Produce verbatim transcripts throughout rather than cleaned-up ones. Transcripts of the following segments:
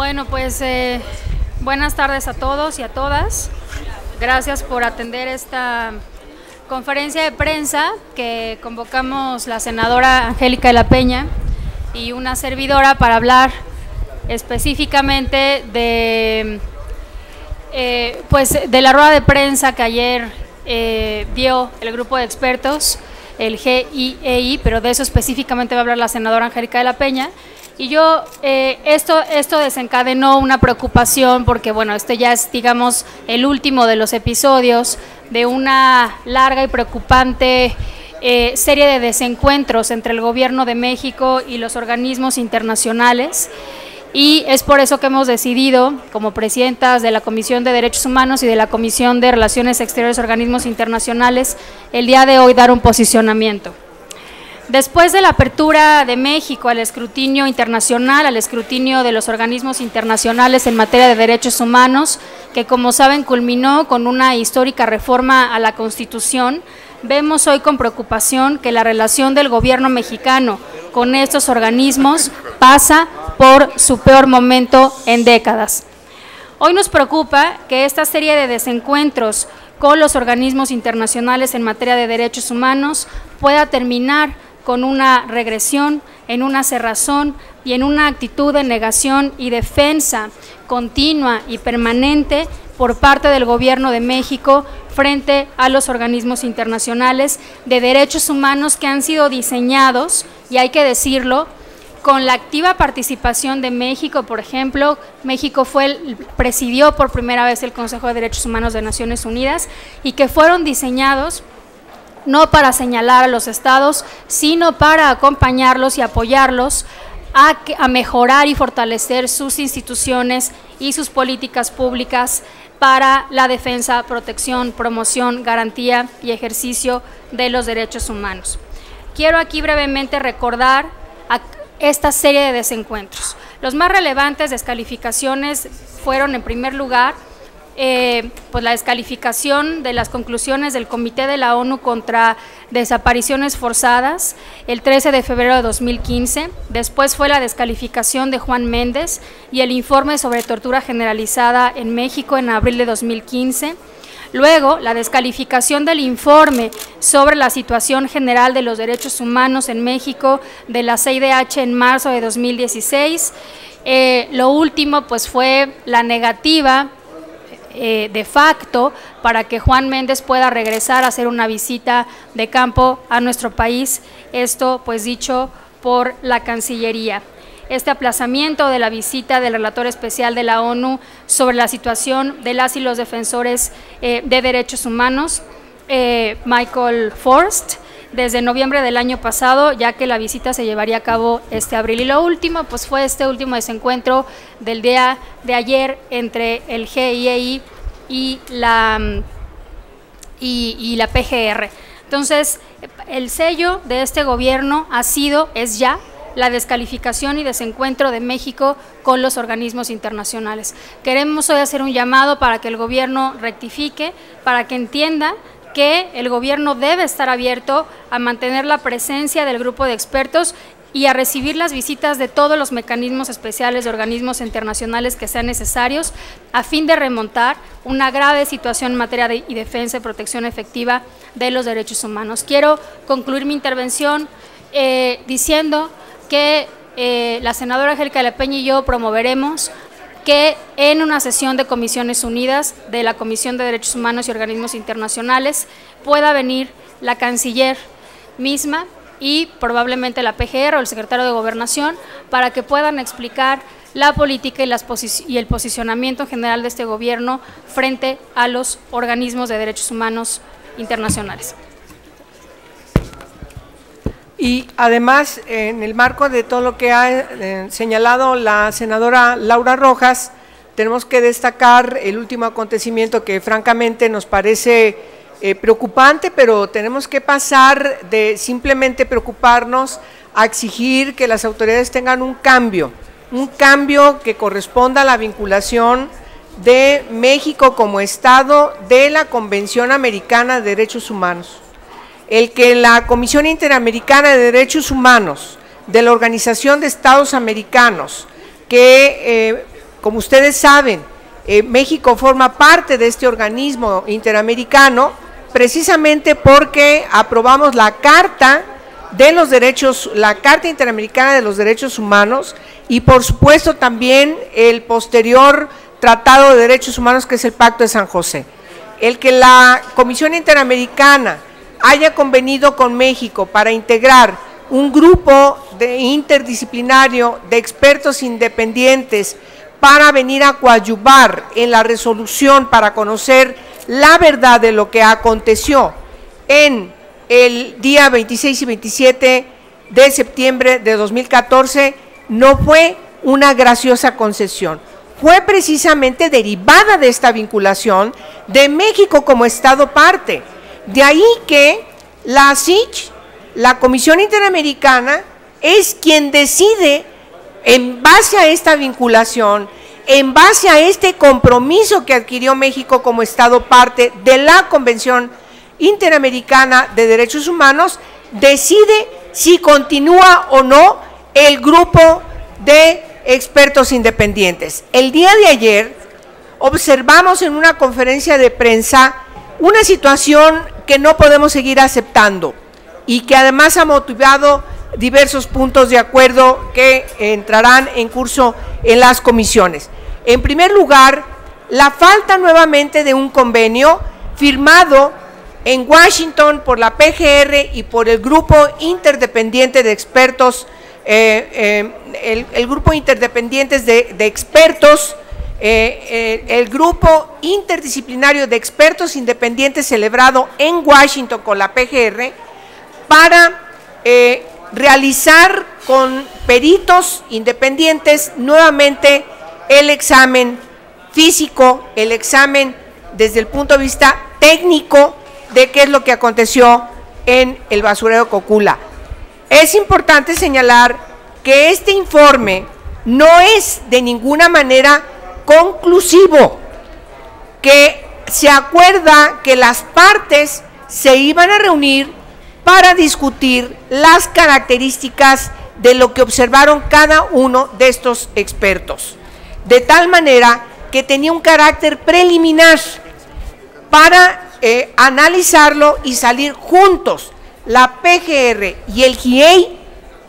Bueno, pues eh, buenas tardes a todos y a todas. Gracias por atender esta conferencia de prensa que convocamos la senadora Angélica de la Peña y una servidora para hablar específicamente de, eh, pues, de la rueda de prensa que ayer eh, dio el grupo de expertos, el G I E I, pero de eso específicamente va a hablar la senadora Angélica de la Peña. Y yo, eh, esto, esto desencadenó una preocupación porque, bueno, este ya es, digamos, el último de los episodios de una larga y preocupante eh, serie de desencuentros entre el gobierno de México y los organismos internacionales. Y es por eso que hemos decidido, como presidentas de la Comisión de Derechos Humanos y de la Comisión de Relaciones Exteriores y Organismos Internacionales, el día de hoy dar un posicionamiento. Después de la apertura de México al escrutinio internacional, al escrutinio de los organismos internacionales en materia de derechos humanos, que como saben culminó con una histórica reforma a la Constitución, vemos hoy con preocupación que la relación del gobierno mexicano con estos organismos pasa por su peor momento en décadas. Hoy nos preocupa que esta serie de desencuentros con los organismos internacionales en materia de derechos humanos pueda terminar con una regresión, en una cerrazón y en una actitud de negación y defensa continua y permanente por parte del gobierno de México frente a los organismos internacionales de derechos humanos que han sido diseñados, y hay que decirlo, con la activa participación de México. Por ejemplo, México fue el, presidió por primera vez el Consejo de Derechos Humanos de Naciones Unidas, y que fueron diseñados no para señalar a los estados, sino para acompañarlos y apoyarlos a, a mejorar y fortalecer sus instituciones y sus políticas públicas para la defensa, protección, promoción, garantía y ejercicio de los derechos humanos. Quiero aquí brevemente recordar a esta serie de desencuentros. Los más relevantes descalificaciones fueron, en primer lugar, Eh, pues la descalificación de las conclusiones del Comité de la ONU contra Desapariciones Forzadas el trece de febrero de dos mil quince, después fue la descalificación de Juan Méndez y el informe sobre tortura generalizada en México en abril de dos mil quince, luego la descalificación del informe sobre la situación general de los derechos humanos en México de la C I D H en marzo de dos mil dieciséis, eh, lo último pues fue la negativa Eh, de facto para que Juan Méndez pueda regresar a hacer una visita de campo a nuestro país, esto pues dicho por la Cancillería. Este aplazamiento de la visita del relator especial de la ONU sobre la situación de las y los defensores eh, de derechos humanos, eh, Michael Forst, desde noviembre del año pasado, ya que la visita se llevaría a cabo este abril. Y lo último, pues fue este último desencuentro del día de ayer entre el G I E I y la, y, y la P G R. Entonces, el sello de este gobierno ha sido, es ya, la descalificación y desencuentro de México con los organismos internacionales. Queremos hoy hacer un llamado para que el gobierno rectifique, para que entienda que el gobierno debe estar abierto a mantener la presencia del grupo de expertos y a recibir las visitas de todos los mecanismos especiales de organismos internacionales que sean necesarios a fin de remontar una grave situación en materia de y defensa y protección efectiva de los derechos humanos. Quiero concluir mi intervención eh, diciendo que eh, la senadora Angélica de la Peña y yo promoveremos que en una sesión de Comisiones Unidas de la Comisión de Derechos Humanos y Organismos Internacionales pueda venir la canciller misma y probablemente la P G R o el secretario de Gobernación para que puedan explicar la política y, las posi- y el posicionamiento general de este gobierno frente a los organismos de derechos humanos internacionales. Y además, en el marco de todo lo que ha eh, señalado la senadora Laura Rojas, tenemos que destacar el último acontecimiento que francamente nos parece eh, preocupante, pero tenemos que pasar de simplemente preocuparnos a exigir que las autoridades tengan un cambio, un cambio que corresponda a la vinculación de México como Estado de la Convención Americana de Derechos Humanos. El que la Comisión Interamericana de Derechos Humanos, de la Organización de Estados Americanos, que eh, Como ustedes saben, eh, México forma parte de este organismo interamericano precisamente porque aprobamos la Carta de los Derechos, la Carta Interamericana de los Derechos Humanos, y por supuesto también el posterior Tratado de Derechos Humanos, que es el Pacto de San José. El que la Comisión Interamericana haya convenido con México para integrar un grupo de interdisciplinario de expertos independientes para venir a coadyuvar en la resolución para conocer la verdad de lo que aconteció en el día veintiséis y veintisiete de septiembre de dos mil catorce, no fue una graciosa concesión. Fue precisamente derivada de esta vinculación de México como Estado parte. De ahí que la C I D H, la Comisión Interamericana, es quien decide, en base a esta vinculación, en base a este compromiso que adquirió México como Estado parte de la Convención Interamericana de Derechos Humanos, decide si continúa o no el grupo de expertos independientes. El día de ayer observamos en una conferencia de prensa una situación que no podemos seguir aceptando y que además ha motivado diversos puntos de acuerdo que entrarán en curso en las comisiones. En primer lugar, la falta nuevamente de un convenio firmado en Washington por la P G R y por el Grupo Interdependiente de Expertos, eh, eh, el, el Grupo Interdependiente de, de Expertos, eh, eh, el Grupo Interdisciplinario de Expertos Independientes celebrado en Washington con la P G R para eh, realizar con peritos independientes nuevamente el examen físico, el examen desde el punto de vista técnico de qué es lo que aconteció en el basurero Cocula. Es importante señalar que este informe no es de ninguna manera conclusivo, que se acuerda que las partes se iban a reunir para discutir las características de lo que observaron cada uno de estos expertos, de tal manera que tenía un carácter preliminar para eh, analizarlo y salir juntos la P G R y el G I E I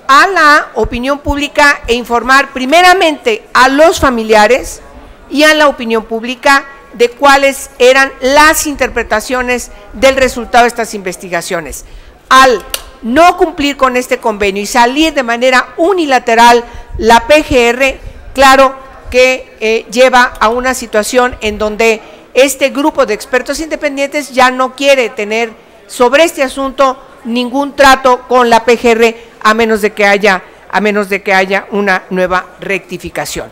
a la opinión pública e informar primeramente a los familiares y a la opinión pública de cuáles eran las interpretaciones del resultado de estas investigaciones. Al no cumplir con este convenio y salir de manera unilateral la P G R, claro que eh, lleva a una situación en donde este grupo de expertos independientes ya no quiere tener sobre este asunto ningún trato con la P G R a menos de que haya, a menos de que haya una nueva rectificación.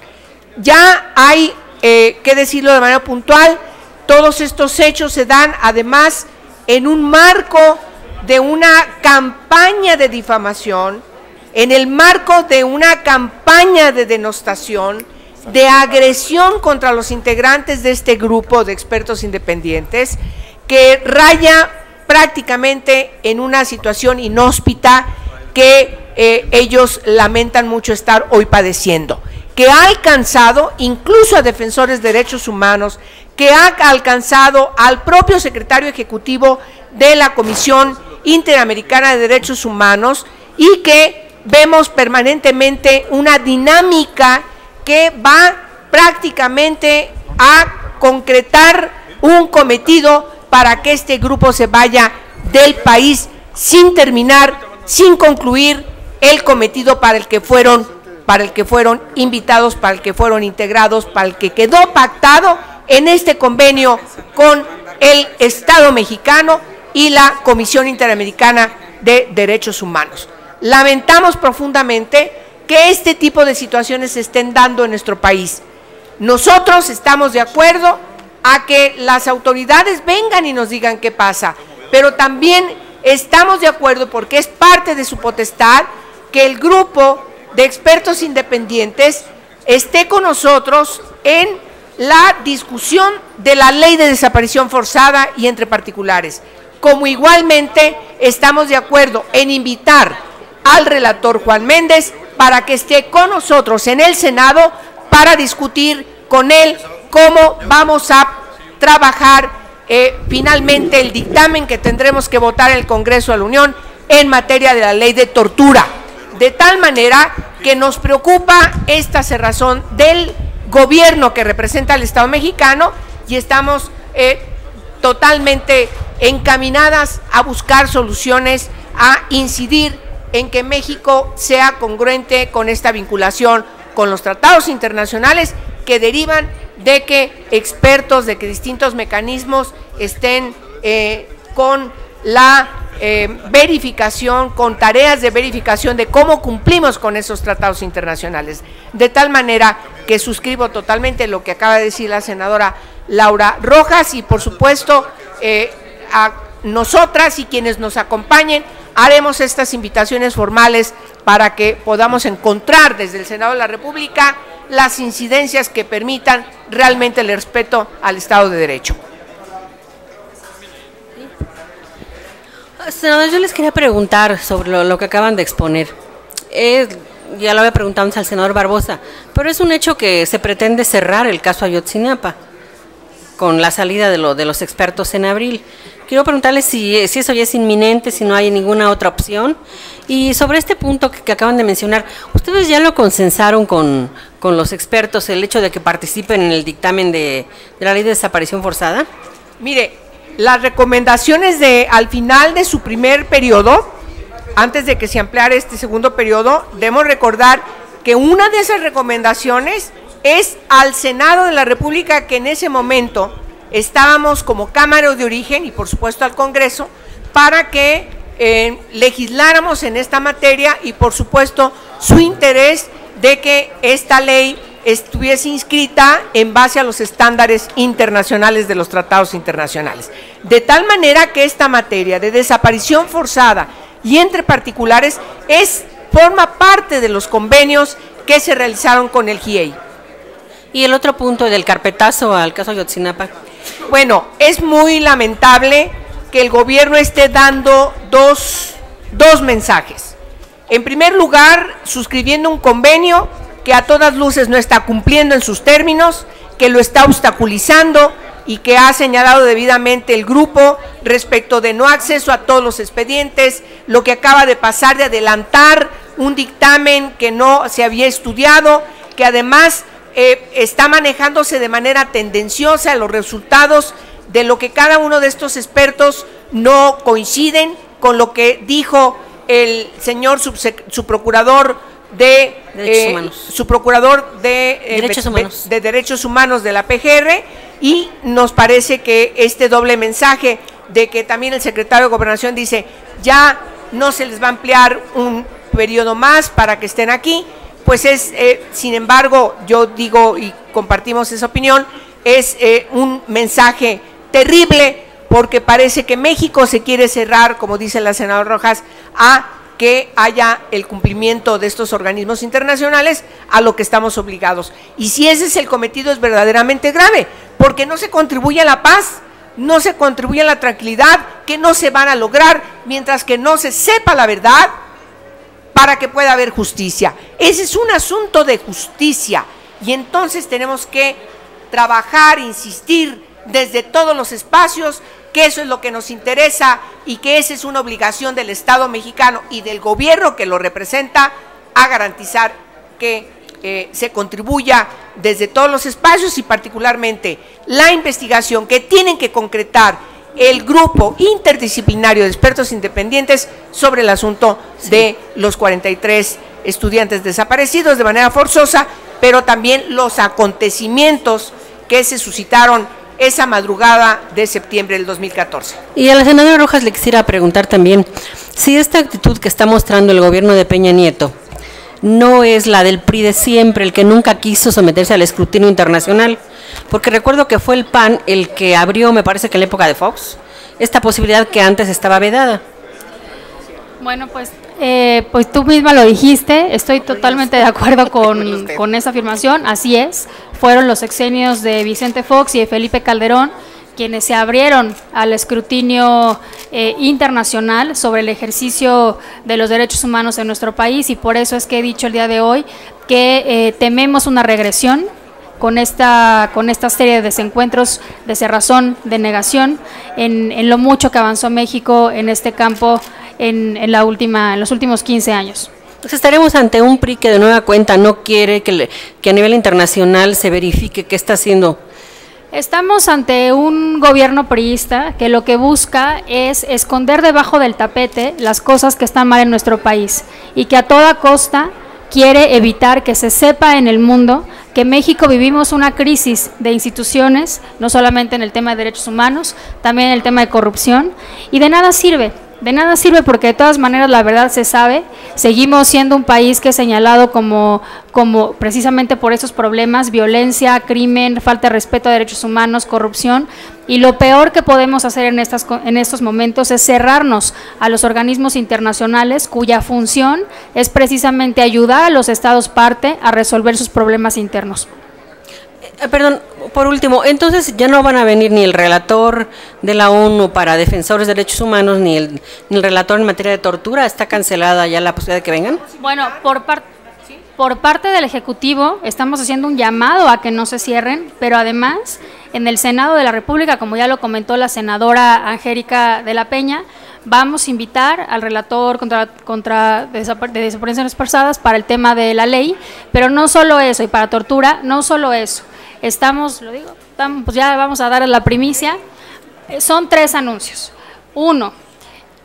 Ya hay eh, que decirlo de manera puntual, todos estos hechos se dan además en un marco de una campaña de difamación, en el marco de una campaña de denostación, de agresión contra los integrantes de este grupo de expertos independientes, que raya prácticamente en una situación inhóspita que eh, ellos lamentan mucho estar hoy padeciendo, que ha alcanzado incluso a defensores de derechos humanos, que ha alcanzado al propio secretario ejecutivo de la Comisión Interamericana de Derechos Humanos, y que vemos permanentemente una dinámica que va prácticamente a concretar un cometido para que este grupo se vaya del país sin terminar, sin concluir el cometido para el que fueron, para el que fueron invitados, para el que fueron integrados, para el que quedó pactado en este convenio con el Estado mexicano y la Comisión Interamericana de Derechos Humanos. Lamentamos profundamente que este tipo de situaciones se estén dando en nuestro país. Nosotros estamos de acuerdo a que las autoridades vengan y nos digan qué pasa, pero también estamos de acuerdo, porque es parte de su potestad, que el grupo de expertos independientes esté con nosotros en la discusión de la ley de desaparición forzada y entre particulares. Como igualmente estamos de acuerdo en invitar al relator Juan Méndez para que esté con nosotros en el Senado para discutir con él cómo vamos a trabajar eh, finalmente el dictamen que tendremos que votar en el Congreso de la Unión en materia de la ley de tortura, de tal manera que nos preocupa esta cerrazón del gobierno que representa al Estado mexicano, y estamos eh, totalmente encaminadas a buscar soluciones, a incidir en que México sea congruente con esta vinculación con los tratados internacionales que derivan de que expertos, de que distintos mecanismos estén eh, con la eh, verificación, con tareas de verificación de cómo cumplimos con esos tratados internacionales. De tal manera que suscribo totalmente lo que acaba de decir la senadora Laura Rojas, y por supuesto eh, a nosotras y quienes nos acompañen haremos estas invitaciones formales para que podamos encontrar desde el Senado de la República las incidencias que permitan realmente el respeto al Estado de Derecho. Senador, yo les quería preguntar sobre lo, lo que acaban de exponer. Eh, ya lo había preguntado al senador Barbosa, pero es un hecho que se pretende cerrar el caso Ayotzinapa con la salida de, lo, de los expertos en abril. Quiero preguntarles si, si eso ya es inminente, si no hay ninguna otra opción. Y sobre este punto que, que acaban de mencionar, ¿ustedes ya lo consensaron con, con los expertos, el hecho de que participen en el dictamen de, de la ley de desaparición forzada? Mire, las recomendaciones de al final de su primer periodo, antes de que se ampliara este segundo periodo, debemos recordar que una de esas recomendaciones es al Senado de la República, que en ese momento estábamos como Cámara de Origen, y por supuesto al Congreso, para que eh, legisláramos en esta materia, y por supuesto su interés de que esta ley estuviese inscrita en base a los estándares internacionales de los tratados internacionales. De tal manera que esta materia de desaparición forzada y entre particulares es forma parte de los convenios que se realizaron con el G I E I. Y el otro punto del carpetazo al caso Ayotzinapa. Bueno, es muy lamentable que el gobierno esté dando dos, dos mensajes. En primer lugar, suscribiendo un convenio que a todas luces no está cumpliendo en sus términos, que lo está obstaculizando y que ha señalado debidamente el grupo respecto de no acceso a todos los expedientes, lo que acaba de pasar de adelantar un dictamen que no se había estudiado, que además Eh, está manejándose de manera tendenciosa los resultados de lo que cada uno de estos expertos no coinciden con lo que dijo el señor su procurador de Derechos eh, Humanos, su procurador de, eh, Derechos Humanos. De, de Derechos Humanos de la P G R, y nos parece que este doble mensaje de que también el secretario de Gobernación dice ya no se les va a ampliar un periodo más para que estén aquí, pues es, eh, sin embargo, yo digo y compartimos esa opinión, es eh, un mensaje terrible, porque parece que México se quiere cerrar, como dice la senadora Rojas, a que haya el cumplimiento de estos organismos internacionales a lo que estamos obligados. Y si ese es el cometido, es verdaderamente grave, porque no se contribuye a la paz, no se contribuye a la tranquilidad, que no se van a lograr mientras que no se sepa la verdad, para que pueda haber justicia. Ese es un asunto de justicia, y entonces tenemos que trabajar, insistir desde todos los espacios, que eso es lo que nos interesa y que esa es una obligación del Estado mexicano y del gobierno que lo representa, a garantizar que eh, se contribuya desde todos los espacios, y particularmente la investigación que tienen que concretar el grupo interdisciplinario de expertos independientes sobre el asunto sí. de los cuarenta y tres estudiantes desaparecidos de manera forzosa, pero también los acontecimientos que se suscitaron esa madrugada de septiembre del dos mil catorce. Y a la senadora Rojas le quisiera preguntar también si esta actitud que está mostrando el gobierno de Peña Nieto no es la del P R I de siempre, el que nunca quiso someterse al escrutinio internacional, porque recuerdo que fue el P A N el que abrió, me parece que en la época de Fox, esta posibilidad que antes estaba vedada. Bueno, pues eh, pues tú misma lo dijiste, estoy totalmente de acuerdo con, con esa afirmación, así es, fueron los sexenios de Vicente Fox y de Felipe Calderón quienes se abrieron al escrutinio eh, internacional sobre el ejercicio de los derechos humanos en nuestro país, y por eso es que he dicho el día de hoy que eh, tememos una regresión con esta, con esta serie de desencuentros, de cerrazón, de negación, en, en lo mucho que avanzó México en este campo en, en, la última, en los últimos quince años. Pues estaremos ante un P R I que de nueva cuenta no quiere que, le, que a nivel internacional se verifique qué está haciendo. Estamos ante un gobierno priista que lo que busca es esconder debajo del tapete las cosas que están mal en nuestro país y que a toda costa quiere evitar que se sepa en el mundo que en México vivimos una crisis de instituciones, no solamente en el tema de derechos humanos, también en el tema de corrupción, y de nada sirve. De nada sirve porque de todas maneras la verdad se sabe, seguimos siendo un país que es señalado como, como precisamente por estos problemas, violencia, crimen, falta de respeto a derechos humanos, corrupción, y lo peor que podemos hacer en, estas, en estos momentos es cerrarnos a los organismos internacionales cuya función es precisamente ayudar a los estados parte a resolver sus problemas internos. Perdón, por último, entonces ya no van a venir ni el relator de la ONU para defensores de derechos humanos, ni el, ni el relator en materia de tortura, ¿está cancelada ya la posibilidad de que vengan? Bueno, por parte… Por parte del Ejecutivo estamos haciendo un llamado a que no se cierren, pero además en el Senado de la República, como ya lo comentó la senadora Angélica de la Peña, vamos a invitar al relator contra, contra de desapariciones forzadas para el tema de la ley, pero no solo eso, y para tortura, no solo eso. Estamos, lo digo, estamos, pues ya vamos a dar la primicia, son tres anuncios. Uno…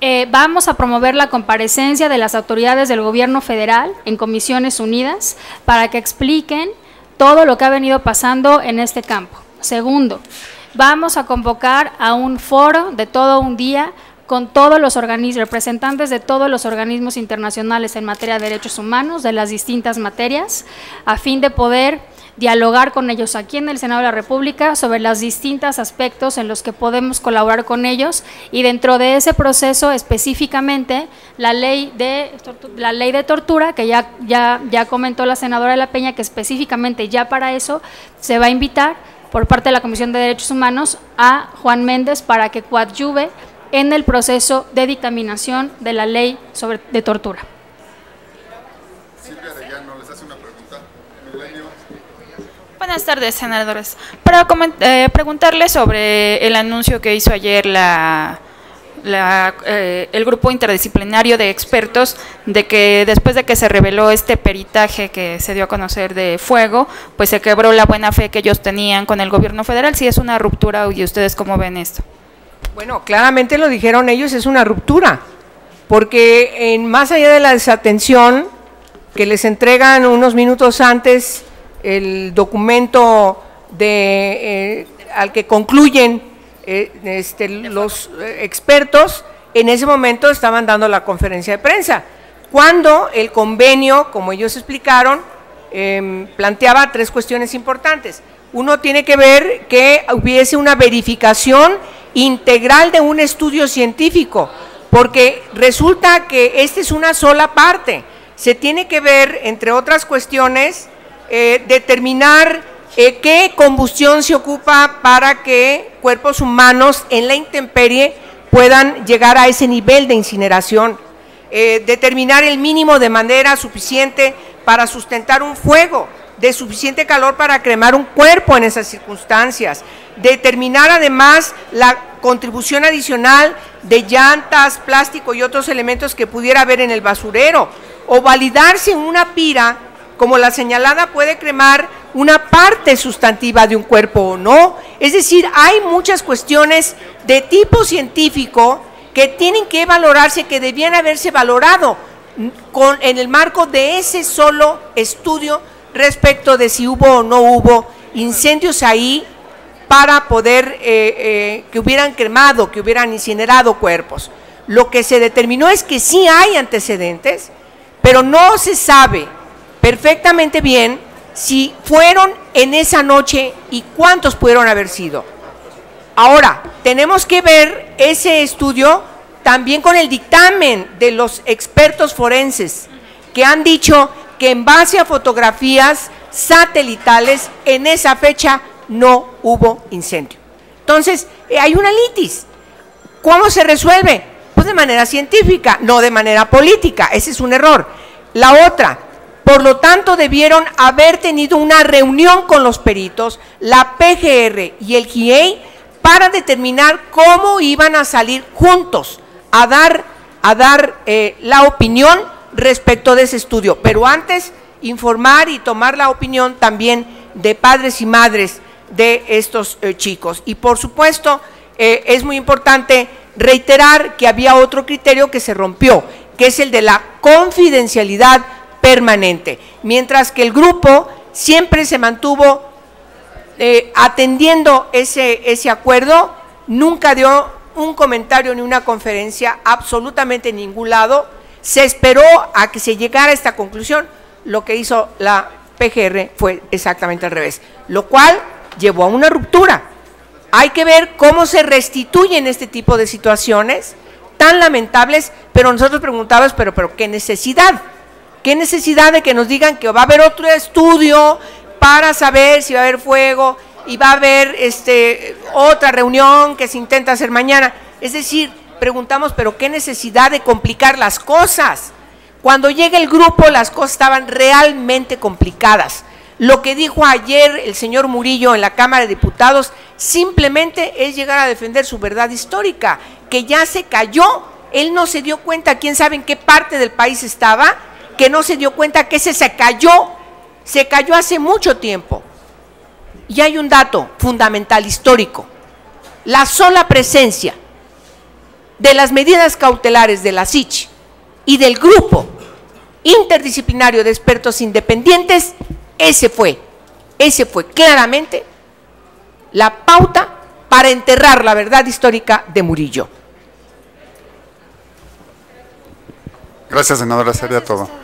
Eh, vamos a promover la comparecencia de las autoridades del gobierno federal en comisiones unidas para que expliquen todo lo que ha venido pasando en este campo. Segundo, vamos a convocar a un foro de todo un día con todos los organismos, representantes de todos los organismos internacionales en materia de derechos humanos, de las distintas materias, a fin de poder dialogar con ellos aquí en el Senado de la República sobre los distintos aspectos en los que podemos colaborar con ellos, y dentro de ese proceso específicamente la ley de la ley de tortura que ya, ya, ya comentó la senadora de la Peña, que específicamente ya para eso se va a invitar por parte de la Comisión de Derechos Humanos a Juan Méndez para que coadyuve en el proceso de dictaminación de la ley sobre, de tortura. Buenas tardes, senadores. Para eh, preguntarle sobre el anuncio que hizo ayer la, la, eh, el grupo interdisciplinario de expertos de que después de que se reveló este peritaje que se dio a conocer de fuego, pues se quebró la buena fe que ellos tenían con el gobierno federal. Si es una ruptura, ¿y ustedes cómo ven esto? Bueno, claramente lo dijeron ellos, es una ruptura, porque en, más allá de la desatención que les entregan unos minutos antes el documento de, eh, al que concluyen eh, este, los expertos, en ese momento estaban dando la conferencia de prensa, cuando el convenio, como ellos explicaron, eh, planteaba tres cuestiones importantes. Uno tiene que ver que hubiese una verificación integral de un estudio científico, porque resulta que esta es una sola parte, se tiene que ver, entre otras cuestiones, Eh, determinar eh, qué combustión se ocupa para que cuerpos humanos en la intemperie puedan llegar a ese nivel de incineración, eh, determinar el mínimo de manera suficiente para sustentar un fuego, de suficiente calor para cremar un cuerpo en esas circunstancias, determinar además la contribución adicional de llantas, plástico y otros elementos que pudiera haber en el basurero, o validarse en una pira como la señalada puede cremar una parte sustantiva de un cuerpo o no. Es decir, hay muchas cuestiones de tipo científico que tienen que valorarse, que debían haberse valorado con, en el marco de ese solo estudio respecto de si hubo o no hubo incendios ahí para poder, eh, eh, que hubieran cremado, que hubieran incinerado cuerpos. Lo que se determinó es que sí hay antecedentes, pero no se sabe perfectamente bien si fueron en esa noche y cuántos pudieron haber sido. Ahora, tenemos que ver ese estudio también con el dictamen de los expertos forenses, que han dicho que en base a fotografías satelitales en esa fecha no hubo incendio. Entonces, hay una litis. ¿Cómo se resuelve? Pues de manera científica, no de manera política. Ese es un error. La otra… Por lo tanto, debieron haber tenido una reunión con los peritos, la P G R y el G I E I, para determinar cómo iban a salir juntos a dar, a dar eh, la opinión respecto de ese estudio. Pero antes, informar y tomar la opinión también de padres y madres de estos eh, chicos. Y por supuesto, eh, es muy importante reiterar que había otro criterio que se rompió, que es el de la confidencialidad permanente, mientras que el grupo siempre se mantuvo eh, atendiendo ese, ese acuerdo, nunca dio un comentario ni una conferencia absolutamente en ningún lado, se esperó a que se llegara a esta conclusión. Lo que hizo la P G R fue exactamente al revés, lo cual llevó a una ruptura. Hay que ver cómo se restituyen este tipo de situaciones tan lamentables, pero nosotros preguntábamos, pero, pero ¿qué necesidad? ¿Qué necesidad de que nos digan que va a haber otro estudio para saber si va a haber fuego y va a haber este, otra reunión que se intenta hacer mañana? Es decir, preguntamos, pero ¿qué necesidad de complicar las cosas? Cuando llega el grupo, las cosas estaban realmente complicadas. Lo que dijo ayer el señor Murillo en la Cámara de Diputados simplemente es llegar a defender su verdad histórica, que ya se cayó, él no se dio cuenta, quién sabe en qué parte del país estaba, que no se dio cuenta que ese se cayó, se cayó hace mucho tiempo. Y hay un dato fundamental histórico, la sola presencia de las medidas cautelares de la C I D H y del grupo interdisciplinario de expertos independientes, ese fue, ese fue claramente la pauta para enterrar la verdad histórica de Murillo. Gracias, senadora, sería todo.